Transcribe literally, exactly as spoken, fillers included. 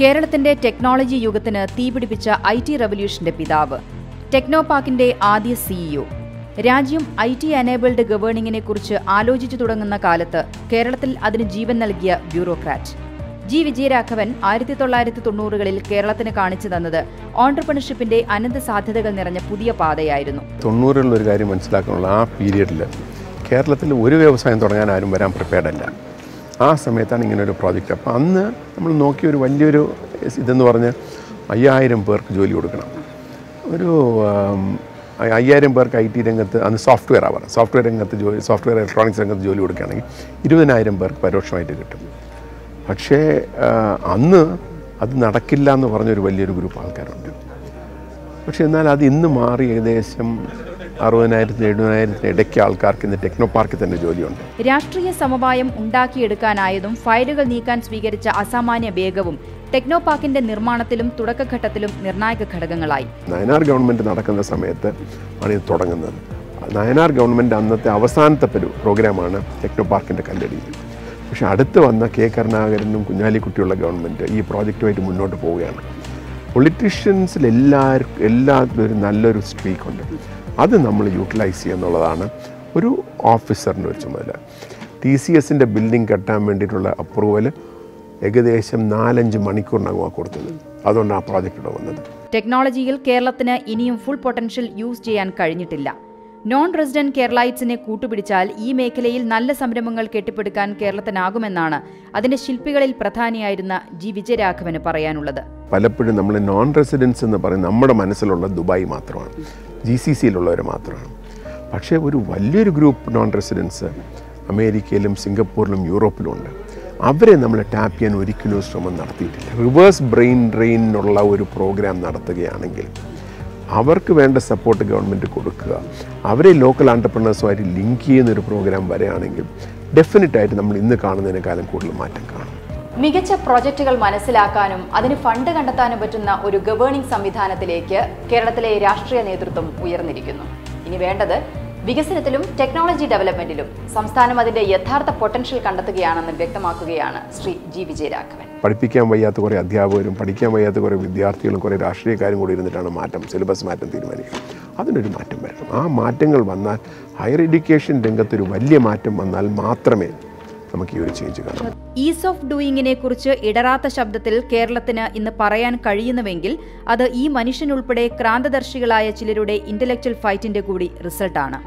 കേരളത്തിന്റെ ടെക്നോളജി യുഗത്തിന് തീപിടിപ്പിച്ച ഐ ടി റവല്യൂഷന്റെ പിതാവ്, ടെക്നോപാർക്കിന്റെ ആദ്യ സിഇഒ. രാജ്യം ഐ ടി എനേബിൾഡ് ഗവേണിംഗിനെ കുറിച്ച് ആലോചിച്ചു തുടങ്ങുന്ന കാലത്ത് കേരളത്തിൽ അതിന് ജീവൻ നൽകിയ ബ്യൂറോക്രാറ്റ് ജി വിജയരാഘവൻ ആയിരത്തി തൊള്ളായിരത്തി തൊണ്ണൂറുകളിൽ കേരളത്തിന് കാണിച്ചു തന്നത് ഓൺട്രപ്രണർഷിപ്പിന്റെ അനന്ത സാധ്യതകൾ നിറഞ്ഞ പുതിയ പാതയായിരുന്നു. തൊണ്ണൂറിൽ ഒരു കാര്യം മനസ്സിലാക്കാനുള്ള ആ പീരീഡിൽ കേരളത്തിൽ ഒരു വ്യവസായം തുടങ്ങാൻ ആരും വരാൻ പ്രിപ്പയർഡ് അല്ല. ആ സമയത്താണ് ഇങ്ങനൊരു പ്രോജക്റ്റ്. അപ്പോൾ അന്ന് നമ്മൾ നോക്കിയൊരു വലിയൊരു ഇതെന്ന് പറഞ്ഞ് അയ്യായിരം പേർക്ക് ജോലി കൊടുക്കണം. ഒരു അയ്യായിരം പേർക്ക് ഐ ടി രംഗത്ത്, അന്ന് സോഫ്റ്റ്വെയർ ആവാം, സോഫ്റ്റ്വെയർ രംഗത്ത് ജോലി, സോഫ്റ്റ്വെയർ ഇലക്ട്രോണിക്സ് രംഗത്ത് ജോലി കൊടുക്കുകയാണെങ്കിൽ ഇരുപതിനായിരം പേർക്ക് പരോക്ഷമായിട്ട് കിട്ടും. പക്ഷേ അന്ന് അത് നടക്കില്ല എന്ന് പറഞ്ഞൊരു വലിയൊരു ഗ്രൂപ്പ് ആൾക്കാരുണ്ട്. പക്ഷേ എന്നാൽ അത് ഇന്ന് മാറി. ഏകദേശം അറുപതിനായിരത്തിന് എഴുപതിനായിരത്തിന് ഇടയ്ക്ക് ആൾക്കാർക്ക് ഇന്ന് ടെക്നോ പാർക്കിൽ തന്നെ ജോലിയുണ്ട്. രാഷ്ട്രീയ സമവായം ഉണ്ടാക്കിയെടുക്കാനായതും ഫയലുകൾ നീക്കാൻ സ്വീകരിച്ച അസാമാന്യ വേഗവും ടെക്നോ പാർക്കിന്റെ നിർമ്മാണത്തിലും തുടക്കഘട്ടത്തിലും നിർണായക ഘടകങ്ങളായി. നയനാർ ഗവൺമെന്റ് നടക്കുന്ന സമയത്ത് ആണ് ഇത് തുടങ്ങുന്നത്. നയനാർ ഗവൺമെന്റ് അന്നത്തെ അവസാനത്തെ ഒരു പ്രോഗ്രാമാണ് ടെക്നോ പാർക്കിന്റെ കല്ലടി. പക്ഷെ അടുത്ത് വന്ന കെ കരുണാകരനും കുഞ്ഞാലിക്കുട്ടിയുള്ള ഗവൺമെന്റ് ഈ പ്രോജക്റ്റുമായിട്ട് മുന്നോട്ട് പോവുകയാണ്. പൊളിറ്റീഷ്യൻസിൽ എല്ലാവർക്കും എല്ലാത്തിലും ഒരു നല്ലൊരു സ്ട്രീക്കുണ്ട്. അത് നമ്മൾ യൂട്ടിലൈസ് ചെയ്യുക എന്നുള്ളതാണ് ഒരു ഓഫീസറിൻ്റെ ഒരു ചുമതല. ടി സി എസിൻ്റെ ബിൽഡിംഗ് കെട്ടാൻ വേണ്ടിയിട്ടുള്ള അപ്രൂവൽ ഏകദേശം നാലഞ്ച് മണിക്കൂറിനകം കൊടുത്തത്. അതുകൊണ്ട് ആ പ്രോജക്റ്റ് ഇവിടെ വന്നത്. ടെക്നോളജിയിൽ കേരളത്തിന് ഇനിയും ഫുൾ പൊട്ടൻഷ്യൽ യൂസ് ചെയ്യാൻ കഴിഞ്ഞിട്ടില്ല. നോൺ റെസിഡന്റ് കേരളൈറ്റ്സിനെ കൂട്ടുപിടിച്ചാൽ ഈ മേഖലയിൽ നല്ല സംരംഭങ്ങൾ കെട്ടിപ്പടുക്കാൻ കേരളത്തിനാകുമെന്നാണ് അതിൻ്റെ ശില്പികളിൽ പ്രധാനിയായിരുന്ന ജി വിജയരാഘവന് പറയാനുള്ളത്. പലപ്പോഴും നമ്മൾ നോൺ റെസിഡൻസ് എന്ന് പറയുന്നത് നമ്മുടെ മനസ്സിലുള്ള ദുബായ് മാത്രമാണ്, ജി സി സിയിലുള്ളവർ മാത്രമാണ്. പക്ഷേ ഒരു വലിയൊരു ഗ്രൂപ്പ് നോൺ റെസിഡൻസ് അമേരിക്കയിലും സിംഗപ്പൂരിലും യൂറോപ്പിലും ഉണ്ട്. അവരെ നമ്മൾ ടാപ്പ് ചെയ്യാൻ ഒരിക്കലും ശ്രമം നടത്തിയിട്ടില്ല. റിവേഴ്സ് ബ്രെയിൻ ഡ്രെയിനുള്ള ഒരു പ്രോഗ്രാം നടത്തുകയാണെങ്കിൽ അവർക്ക് വേണ്ട സപ്പോർട്ട് ഗവൺമെൻറ് കൊടുക്കുക, അവരെ ലോക്കൽ ആൻറ്റർപ്രണേഴ്സുമായിട്ട് ലിങ്ക് ചെയ്യുന്നൊരു പ്രോഗ്രാം വരെയാണെങ്കിൽ ഡെഫിനറ്റായിട്ട് നമ്മൾ ഇന്ന് കാണുന്നതിനേക്കാളും കൂടുതൽ മാറ്റം കാണും. മികച്ച പ്രോജക്റ്റുകൾ മനസ്സിലാക്കാനും അതിന് ഫണ്ട് കണ്ടെത്താനും പറ്റുന്ന ഒരു ഗവേണിംഗ് സംവിധാനത്തിലേക്ക് കേരളത്തിലെ രാഷ്ട്രീയ നേതൃത്വം ഉയർന്നിരിക്കുന്നു. ഇനി വേണ്ടത് വികസനത്തിലും ടെക്നോളജി ഡെവലപ്മെന്റിലും സംസ്ഥാനം അതിന്റെ യഥാർത്ഥ പൊട്ടൻഷ്യൽ കണ്ടെത്തുകയാണെന്ന് വ്യക്തമാക്കുകയാണ് ശ്രീ ജി വിജയരാഘവൻ. പഠിപ്പിക്കാൻ വയ്യാത്ത കുറേ അധ്യാപകരും പഠിക്കാൻ വയ്യാത്ത കുറേ വിദ്യാർത്ഥികളും കുറേ രാഷ്ട്രീയക്കാരും കൂടി ഇരുന്നിട്ടാണ് മാറ്റം, സിലബസ് മാറ്റം തീരുമാനിക്കുക. അതിനൊരു മാറ്റം വരണം. ആ മാറ്റങ്ങൾ വന്നാൽ, ഹയർ എഡ്യൂക്കേഷൻ രംഗത്തൊരു വലിയ മാറ്റം വന്നാൽ മാത്രമേ നമുക്ക് ഈ ഒരു ചേഞ്ച് കാണാം. ഈസ് ഓഫ് ഡൂയിങ്ങിനെ കുറിച്ച് ഇടറാത്ത ശബ്ദത്തിൽ കേരളത്തിന് ഇന്ന് പറയാൻ കഴിയുന്നുവെങ്കിൽ അത് ഈ മനുഷ്യനുൾപ്പെടെ ക്രാന്തദർശികളായ ചിലരുടെ ഇന്റലക്ച്വൽ ഫൈറ്റിന്റെ കൂടി റിസൾട്ടാണ്.